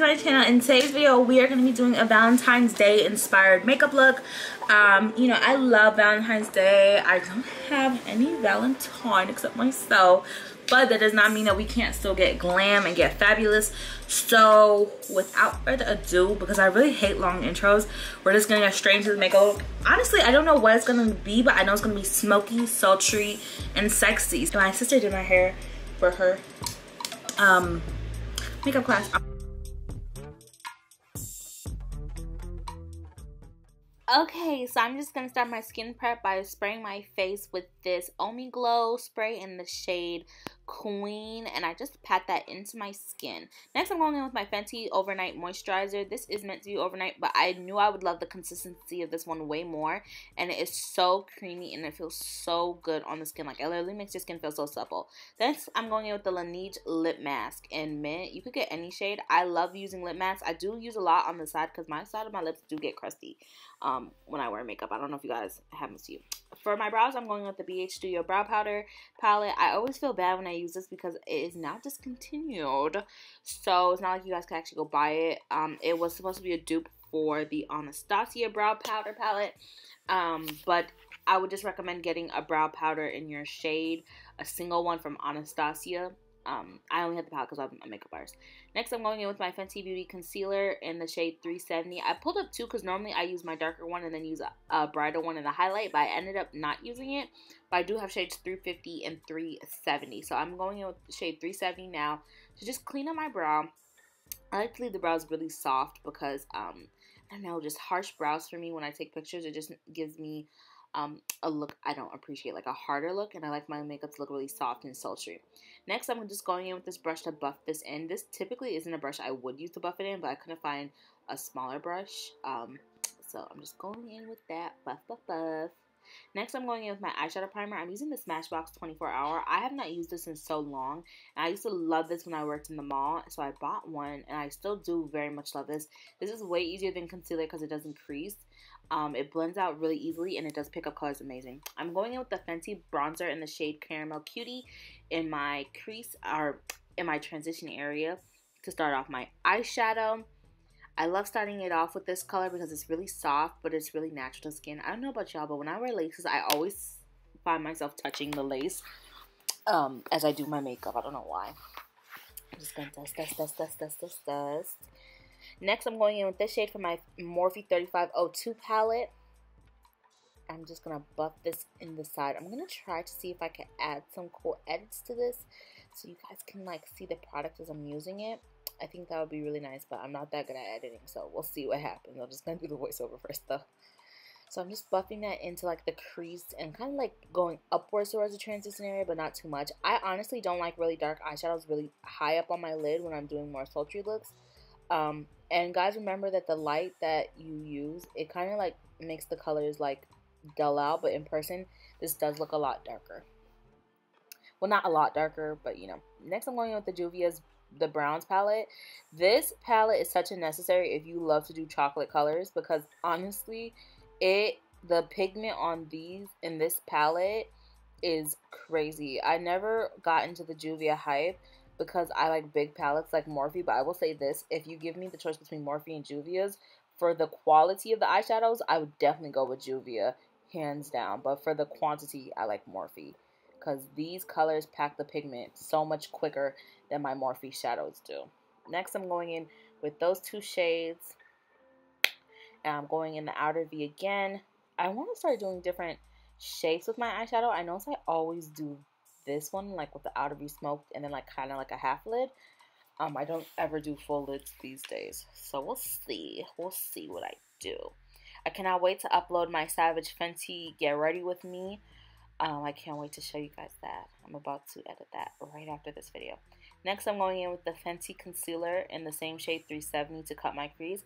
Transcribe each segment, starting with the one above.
to my channel. In today's video, we are going to be doing a Valentine's Day inspired makeup look. You know, I love Valentine's Day. I don't have any Valentine except myself, but that does not mean that we can't still get glam and get fabulous. So without further ado, because I really hate long intros, we're just gonna get straight into the makeup. Honestly, I don't know what it's gonna be, but I know it's gonna be smoky, sultry, and sexy. So my sister did my hair for her makeup class. Okay, so I'm just gonna start my skin prep by spraying my face with this Omi Glow Spray in the shade Queen, and I just pat that into my skin. Next, I'm going in with my Fenty Overnight Moisturizer. This is meant to be overnight, but I knew I would love the consistency of this one way more, and it is so creamy and it feels so good on the skin. Like, it literally makes your skin feel so supple. Next, I'm going in with the Laneige Lip Mask in Mint. You could get any shade. I love using lip masks. I do use a lot on the side because my side of my lips do get crusty when I wear makeup. I don't know if you guys haven't seen. For my brows, I'm going with the BH Studio Brow Powder Palette. I always feel bad when I use this because it is not discontinued, so it's not like you guys can actually go buy it. It was supposed to be a dupe for the Anastasia Brow Powder Palette, but I would just recommend getting a brow powder in your shade, a single one from Anastasia. I only have the palette because I'm a makeup artist. Next, I'm going in with my Fenty Beauty Concealer in the shade 370. I pulled up two because normally I use my darker one and then use a brighter one in the highlight, but I ended up not using it. But I do have shades 350 and 370. So I'm going in with shade 370 now to just clean up my brow. I like to leave the brows really soft because, I don't know, just harsh brows for me when I take pictures. It just gives me a look I don't appreciate, like a harder look, and I like my makeup to look really soft and sultry. Next, I'm just going in with this brush to buff this in. This typically isn't a brush I would use to buff it in, but I couldn't find a smaller brush, so I'm just going in with that. Buff, buff, buff. Next, I'm going in with my eyeshadow primer. I'm using the Smashbox 24 hour. I have not used this in so long, and I used to love this when I worked in the mall, so I bought one, and I still do very much love this. This is way easier than concealer because it doesn't crease. It blends out really easily, and it does pick up colors amazing. I'm going in with the Fenty bronzer in the shade Caramel Cutie in my crease, or in my transition area, to start off my eyeshadow. I love starting it off with this color because it's really soft, but it's really natural to skin. I don't know about y'all, but when I wear laces, I always find myself touching the lace as I do my makeup. I don't know why. I'm just going to dust. Next, I'm going in with this shade from my Morphe 3502 palette. I'm just going to buff this in the side. I'm going to try to see if I can add some cool edits to this so you guys can, like, see the product as I'm using it. I think that would be really nice, but I'm not that good at editing, so we'll see what happens. I'm just going to do the voiceover first, though. So I'm just buffing that into, like, the crease and kind of, like, going upwards towards the transition area, but not too much. I honestly don't like really dark eyeshadows really high up on my lid when I'm doing more sultry looks. And guys, remember that the light that you use, it kind of like makes the colors like dull out, but in person this does look a lot darker. Well, not a lot darker, but you know. Next, I'm going in with the Juvia's the Browns palette. This palette is such a necessary if you love to do chocolate colors, because honestly the pigment on these in this palette is crazy. I never got into the Juvia hype because I like big palettes like Morphe, but I will say this, if you give me the choice between Morphe and Juvia's, for the quality of the eyeshadows, I would definitely go with Juvia, hands down. But for the quantity, I like Morphe, because these colors pack the pigment so much quicker than my Morphe shadows do. Next, I'm going in with those two shades, and I'm going in the outer V again. I want to start doing different shapes with my eyeshadow. I notice I always do this one, like with the outer V smoked and then like kind of like a half lid. I don't ever do full lids these days, so we'll see what I do. I cannot wait to upload my Savage Fenty Get Ready With Me. I can't wait to show you guys that. I'm about to edit that right after this video. Next, I'm going in with the Fenty concealer in the same shade 370 to cut my crease.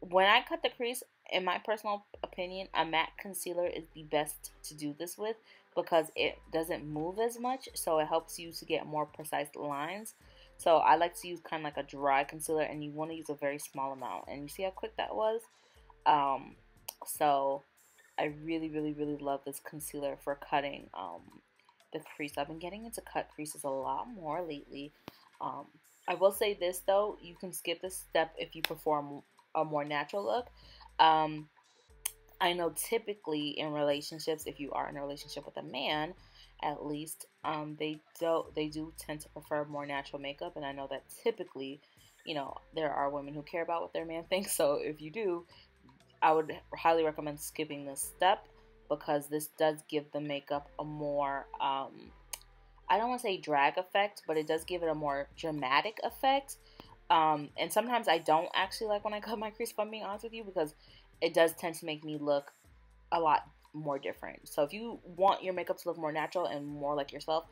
When I cut the crease, in my personal opinion, a matte concealer is the best to do this with because it doesn't move as much, so it helps you to get more precise lines. So I like to use kind of like a dry concealer, and you want to use a very small amount. And you see how quick that was? So I really, really, really love this concealer for cutting the crease. I've been getting into cut creases a lot more lately. I will say this though, you can skip this step if you perform a more natural look. I know typically in relationships, if you are in a relationship with a man, at least, they do tend to prefer more natural makeup. And I know that typically, you know, there are women who care about what their man thinks. So if you do, I would highly recommend skipping this step, because this does give the makeup a more, I don't want to say drag effect, but it does give it a more dramatic effect. And sometimes I don't actually like when I cut my crease, if I'm being honest with you, because it does tend to make me look a lot more different. So if you want your makeup to look more natural and more like yourself,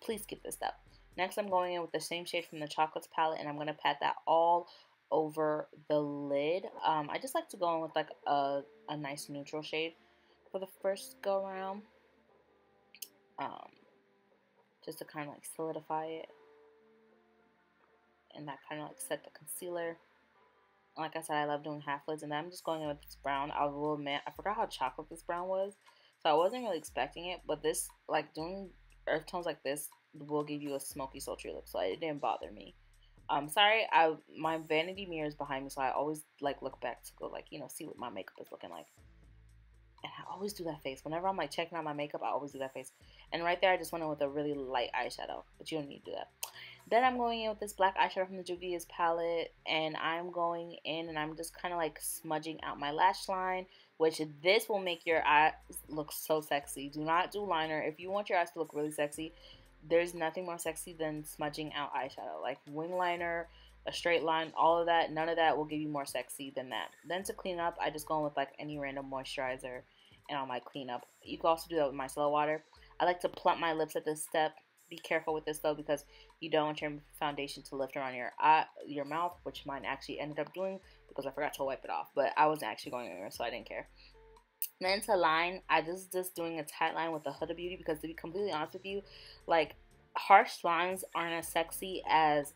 please skip this step. Next, I'm going in with the same shade from the Chocolates palette, and I'm going to pat that all over the lid. I just like to go in with like a nice neutral shade for the first go around, just to kind of like solidify it, and that kind of like set the concealer. Like I said, I love doing half lids, and I'm just going in with this brown. I will admit, I forgot how chocolate this brown was, so I wasn't really expecting it, but this, like doing earth tones like this will give you a smoky, sultry look, so it didn't bother me. I'm sorry, my vanity mirror is behind me, so I always like look back to go like, you know, see what my makeup is looking like. And I always do that face. Whenever I'm like checking out my makeup, I always do that face. And right there, I just went in with a really light eyeshadow, but you don't need to do that. Then I'm going in with this black eyeshadow from the Juvia's palette, and I'm going in and I'm just kind of like smudging out my lash line, which this will make your eyes look so sexy. Do not do liner. If you want your eyes to look really sexy, there's nothing more sexy than smudging out eyeshadow. Like wing liner, a straight line, all of that, none of that will give you more sexy than that. Then to clean up, I just go in with like any random moisturizer and I'll like clean up. You can also do that with micellar water. I like to plump my lips at this step. Be careful with this though, because you don't want your foundation to lift around your mouth, which mine actually ended up doing because I forgot to wipe it off, but I wasn't actually going anywhere, so I didn't care. Then to line, I just doing a tight line with the Huda Beauty, because to be completely honest with you, like harsh lines aren't as sexy as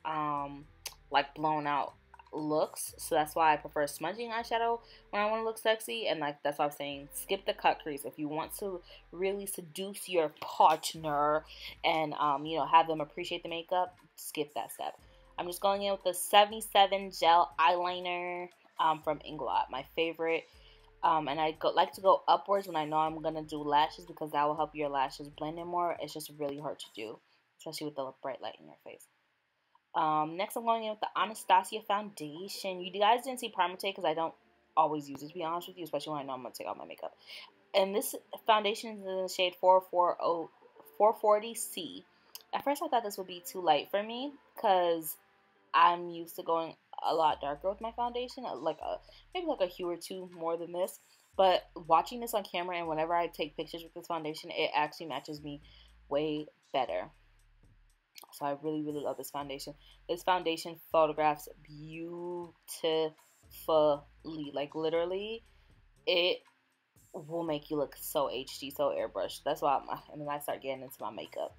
like blown out looks, so that's why I prefer smudging eyeshadow when I want to look sexy. And like that's why I'm saying skip the cut crease if you want to really seduce your partner and you know, have them appreciate the makeup. Skip that step. I'm just going in with the 77 gel eyeliner from Inglot, my favorite. And I like to go upwards when I know I'm gonna do lashes, because that will help your lashes blend in more. It's just really hard to do, especially with the bright light in your face. Next, I'm going in with the Anastasia foundation. You guys didn't see primer take because I don't always use it, to be honest with you, especially when I know I'm going to take out my makeup. And this foundation is in the shade 440C. At first, I thought this would be too light for me because I'm used to going a lot darker with my foundation, like maybe a hue or two more than this. But watching this on camera and whenever I take pictures with this foundation, it actually matches me way better. So I really, really love this foundation. This foundation photographs beautifully. Like literally, it will make you look so HD, so airbrushed. That's why I start getting into my makeup.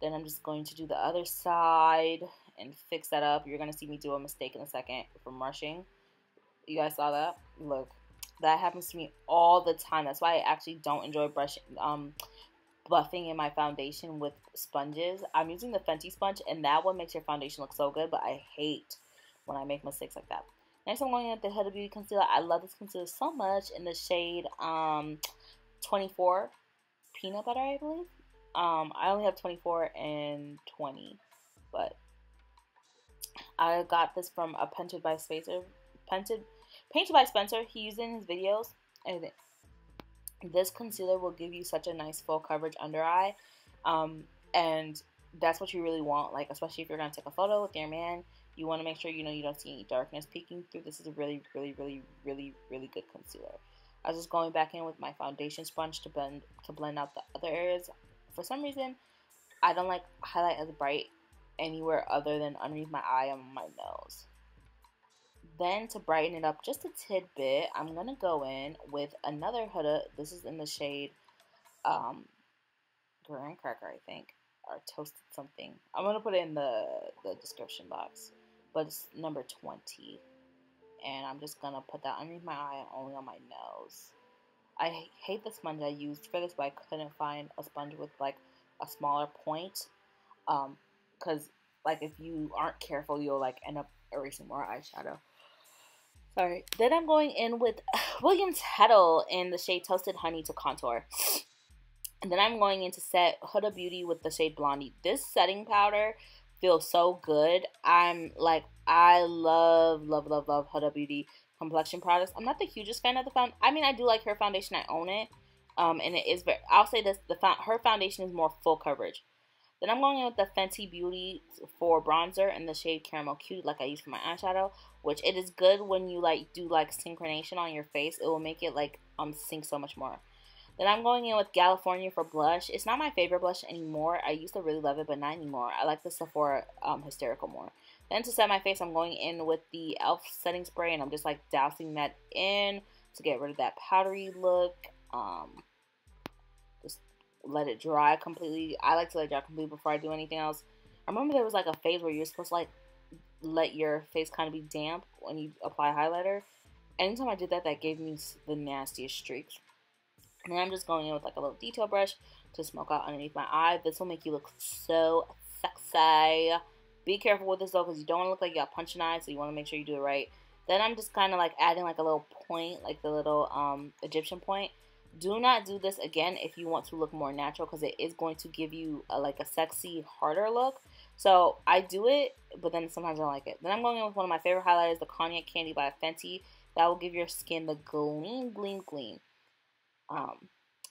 Then I'm just going to do the other side and fix that up. You're going to see me do a mistake in a second from rushing. You guys saw that? Look, that happens to me all the time. That's why I actually don't enjoy buffing in my foundation with sponges. I'm using the Fenty sponge, and that one makes your foundation look so good, but I hate when I make mistakes like that. Next, I'm going in with the Huda Beauty concealer. I love this concealer so much, in the shade 24 peanut butter, I believe. I only have 24 and 20, but I got this from a Painted by Spencer. He used it in his videos. And this concealer will give you such a nice full coverage under eye, and that's what you really want, like especially if you're going to take a photo with your man. You want to make sure, you know, you don't see any darkness peeking through. This is a really, really, really, really, really good concealer. I was just going back in with my foundation sponge to blend out the other areas. For some reason, I don't like highlight as bright anywhere other than underneath my eye and my nose. Then to brighten it up just a tidbit, I'm going to go in with another Huda. This is in the shade Graham Cracker, I think, or Toasted something. I'm going to put it in the description box, but it's number 20. And I'm just going to put that underneath my eye and only on my nose. I hate the sponge I used for this, but I couldn't find a sponge with like a smaller point because like if you aren't careful, you'll like end up erasing more eyeshadow. Sorry. Then I'm going in with William Tuttle in the shade Toasted Honey to contour. And then I'm going in to set Huda Beauty with the shade Blondie. This setting powder feels so good. I'm like, I love Huda Beauty complexion products. I'm not the hugest fan of the foundation. I mean, I do like her foundation. I own it. And it is very, I'll say this, her foundation is more full coverage. Then I'm going in with the Fenty Beauty for bronzer in the shade Caramel Cute, like I use for my eyeshadow, which it is good when you like do like synchronization on your face. It will make it like sync so much more. Then I'm going in with California for blush. It's not my favorite blush anymore. I used to really love it, but not anymore. I like the Sephora Hysterical more. Then to set my face, I'm going in with the e.l.f. setting spray, and I'm just like dousing that in to get rid of that powdery look. Just let it dry completely. I like to let it dry completely before I do anything else. I remember there was like a phase where you're supposed to like let your face kind of be damp when you apply highlighter. Anytime I did that, that gave me the nastiest streaks. And I'm just going in with like a little detail brush to smoke out underneath my eye. This will make you look so sexy. Be careful with this though, because you don't want to look like you got punching eyes, so you want to make sure you do it right. Then I'm just kind of like adding like a little point, like the little Egyptian point. Do not do this again if you want to look more natural, because it is going to give you a, like a sexy, harder look. So I do it, but then sometimes I don't like it. Then I'm going in with one of my favorite highlighters, the Cognac Candy by Fenty. That will give your skin the gleam, gleam, gleam.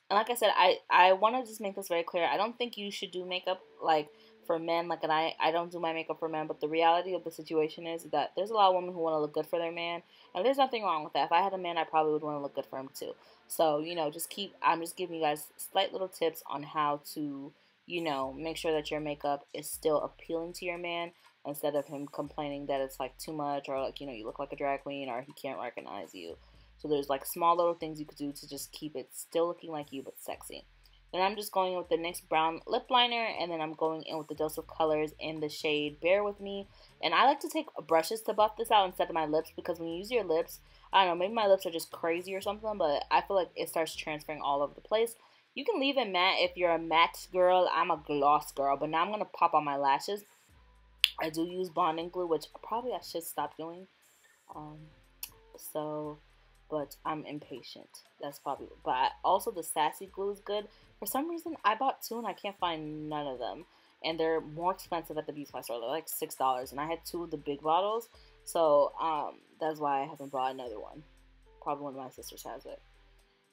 And like I said, I want to just make this very clear. I don't think you should do makeup like for men, like, and I don't do my makeup for men, but the reality of the situation is that there's a lot of women who want to look good for their man, and there's nothing wrong with that. If I had a man, I probably would want to look good for him too. So, you know, just keep, I'm just giving you guys slight little tips on how to, you know, make sure that your makeup is still appealing to your man, instead of him complaining that it's like too much, or like, you know, you look like a drag queen, or he can't recognize you. So there's like small little things you could do to just keep it still looking like you, but sexy. Then I'm just going in with the NYX Brown Lip Liner, and then I'm going in with the Dose of Colors in the shade Bear With Me. And I like to take brushes to buff this out instead of my lips, because when you use your lips, I don't know, maybe my lips are just crazy or something, but I feel like it starts transferring all over the place. You can leave it matte if you're a matte girl. I'm a gloss girl, but now I'm going to pop on my lashes. I do use bonding glue, which probably I should stop doing. But I'm impatient. That's probably, but also the Sassy glue is good. For some reason, I bought two and I can't find none of them. And they're more expensive at the beauty supply store. They're like $6. And I had two of the big bottles. So that's why I haven't bought another one. Probably one of my sisters has it.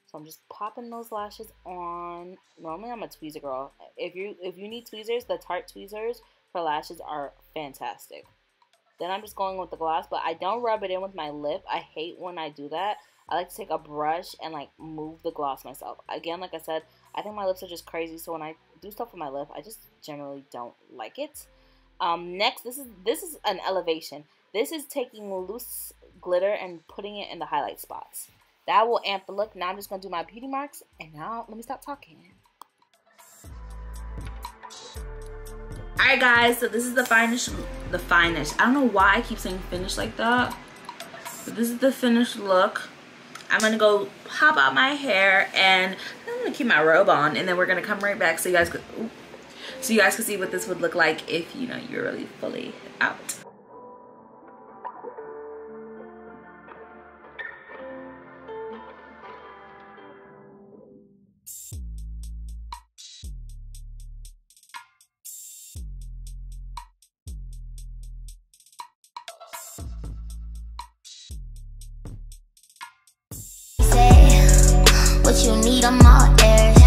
So I'm just popping those lashes on. Normally I'm a tweezer girl. If you need tweezers, the Tarte tweezers for lashes are fantastic. Then I'm just going with the gloss. But I don't rub it in with my lip. I hate when I do that. I like to take a brush and like move the gloss myself. Again, like I said, I think my lips are just crazy, so when I do stuff with my lip, I just generally don't like it. Next, this is an elevation. This is taking loose glitter and putting it in the highlight spots. That will amp the look. Now I'm just going to do my beauty marks, and now let me stop talking. Alright guys, so this is the finished. I don't know why I keep saying finished like that, but this is the finished look. I'm gonna go pop out my hair, and I'm gonna keep my robe on, and then we're gonna come right back so you guys could, so you guys could see what this would look like if, you know, you're really fully out. You need them all there.